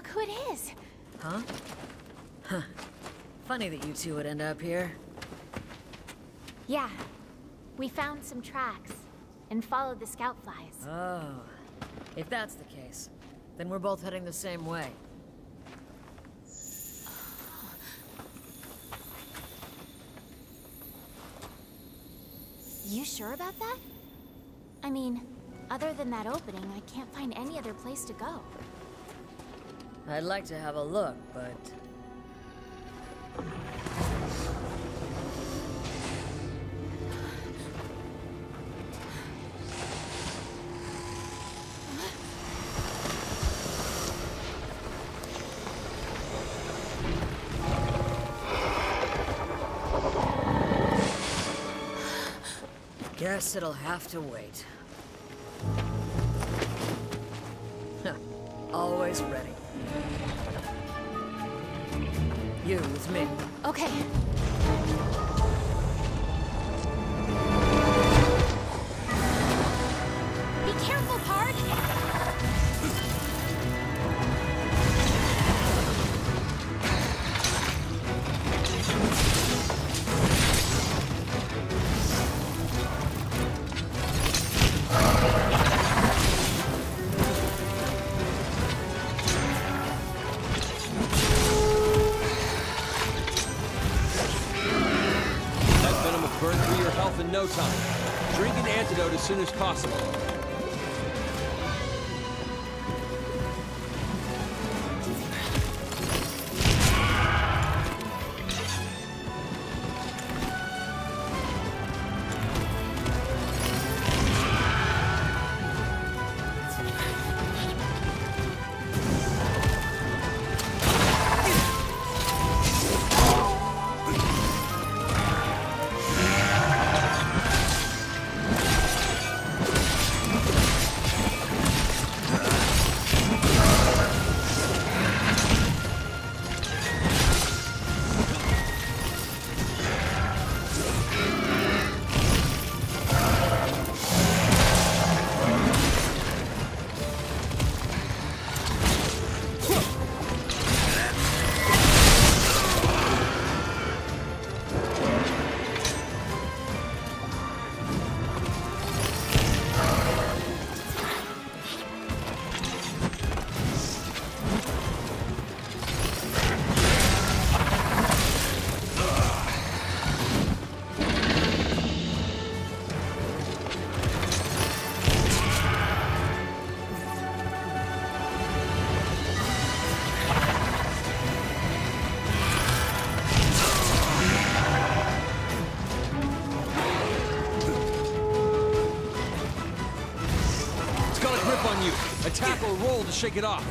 Look who it is! Huh? Huh. Funny that you two would end up here. Yeah. We found some tracks, and followed the scout flies. Oh. If that's the case, then we're both heading the same way. You sure about that? I mean, other than that opening, I can't find any other place to go. I'd like to have a look, but... Guess it'll have to wait. Always ready. You with me. Okay. Be careful, Pard! No time. Drink an antidote as soon as possible. Attack or roll to shake it off.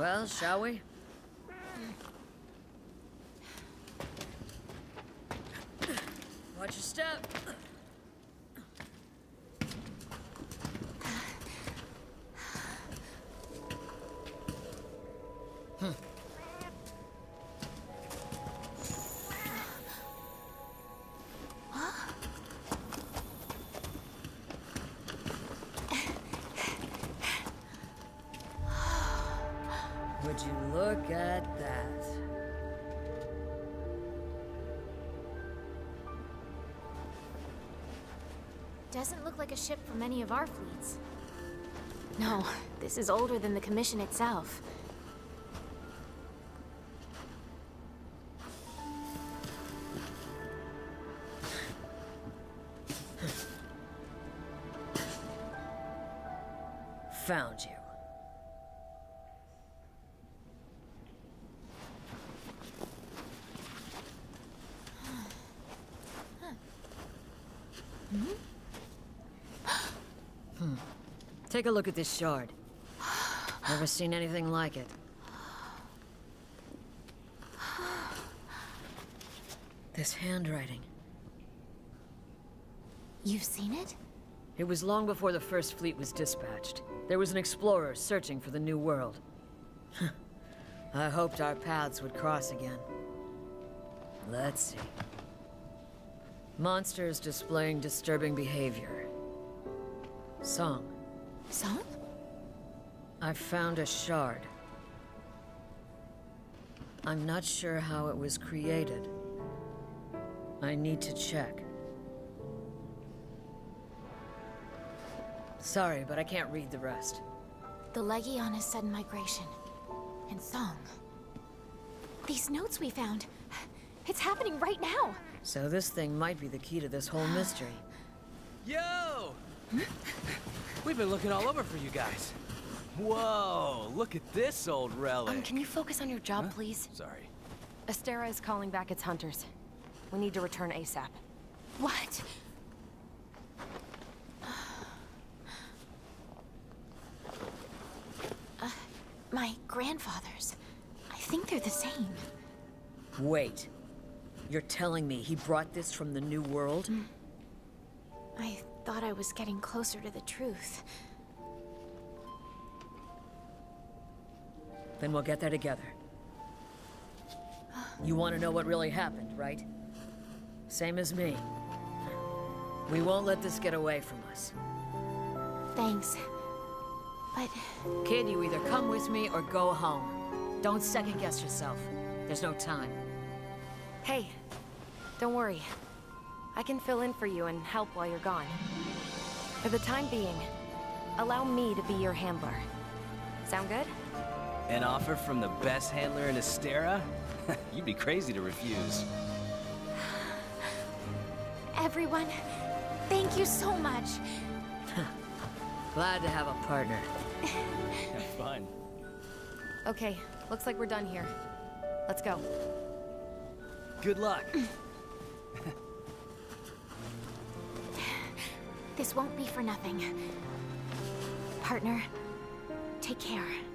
Well, shall we? Watch your step. Would you look at that? Doesn't look like a ship from any of our fleets. No, this is older than the Commission itself. Found you. Take a look at this shard. Never seen anything like it. This handwriting. You've seen it? It was long before the first fleet was dispatched. There was an explorer searching for the new world. I hoped our paths would cross again. Let's see. Monsters displaying disturbing behavior. Song. Song? I found a shard. I'm not sure how it was created. I need to check. Sorry, but I can't read the rest. The Legionis' sudden migration. And Song. These notes we found. It's happening right now. So this thing might be the key to this whole mystery. Yo! We've been looking all over for you guys. Whoa, look at this old relic. Can you focus on your job, please? Sorry. Astera is calling back its hunters. We need to return ASAP. What? My grandfather's. I think they're the same. Wait. You're telling me he brought this from the new world? I thought I was getting closer to the truth. Then we'll get there together. You want to know what really happened, right? Same as me. We won't let this get away from us. Thanks. But... Kid, you either come with me or go home. Don't second-guess yourself. There's no time. Hey, don't worry. I can fill in for you and help while you're gone. For the time being, allow me to be your handler. Sound good? An offer from the best handler in Astera? You'd be crazy to refuse. Everyone, thank you so much. Glad to have a partner. Have fun. Okay, looks like we're done here. Let's go. Good luck. This won't be for nothing. Partner, take care.